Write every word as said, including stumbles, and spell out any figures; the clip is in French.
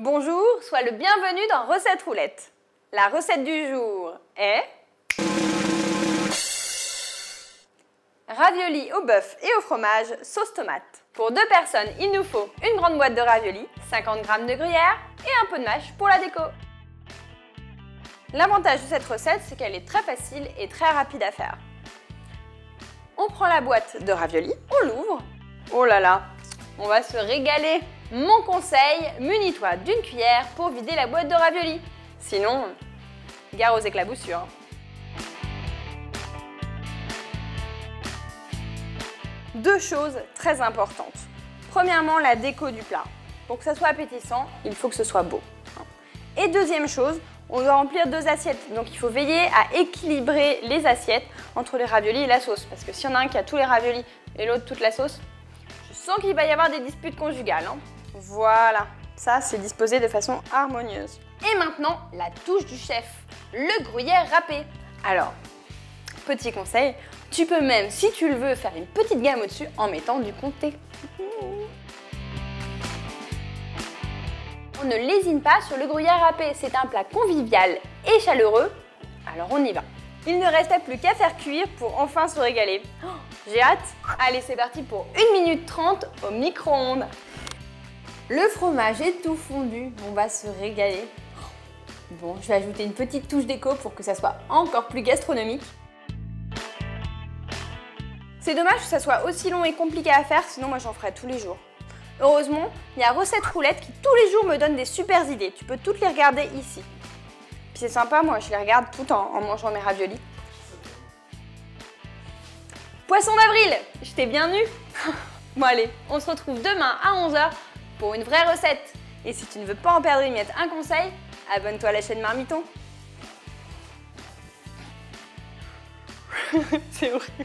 Bonjour, sois le bienvenu dans Recette Roulette. La recette du jour est... Raviolis au bœuf et au fromage, sauce tomate. Pour deux personnes, il nous faut une grande boîte de raviolis, cinquante grammes de gruyère et un peu de mâche pour la déco. L'avantage de cette recette, c'est qu'elle est très facile et très rapide à faire. On prend la boîte de raviolis, on l'ouvre. Oh là là, on va se régaler! Mon conseil, munis-toi d'une cuillère pour vider la boîte de raviolis. Sinon, gare aux éclaboussures. Deux choses très importantes. Premièrement, la déco du plat. Pour que ça soit appétissant, il faut que ce soit beau. Et deuxième chose, on doit remplir deux assiettes. Donc il faut veiller à équilibrer les assiettes entre les raviolis et la sauce. Parce que s'il y en a un qui a tous les raviolis et l'autre toute la sauce, je sens qu'il va y avoir des disputes conjugales. Hein. Voilà, ça c'est disposé de façon harmonieuse. Et maintenant, la touche du chef, le gruyère râpé. Alors, petit conseil, tu peux même, si tu le veux, faire une petite gamme au-dessus en mettant du comté. On ne lésine pas sur le gruyère râpé, c'est un plat convivial et chaleureux, alors on y va. Il ne restait plus qu'à faire cuire pour enfin se régaler. Oh, j'ai hâte! Allez, c'est parti pour une minute trente au micro-ondes. Le fromage est tout fondu, on va se régaler. Bon, je vais ajouter une petite touche déco pour que ça soit encore plus gastronomique. C'est dommage que ça soit aussi long et compliqué à faire, sinon moi j'en ferais tous les jours. Heureusement, il y a Recette Roulette qui tous les jours me donne des super idées, tu peux toutes les regarder ici. Puis c'est sympa, moi je les regarde tout le temps en mangeant mes raviolis. Poisson d'avril, je t'ai bien eu. Bon allez, on se retrouve demain à onze heures pour une vraie recette. Et si tu ne veux pas en perdre une miette, un conseil, abonne-toi à la chaîne Marmiton. C'est horrible.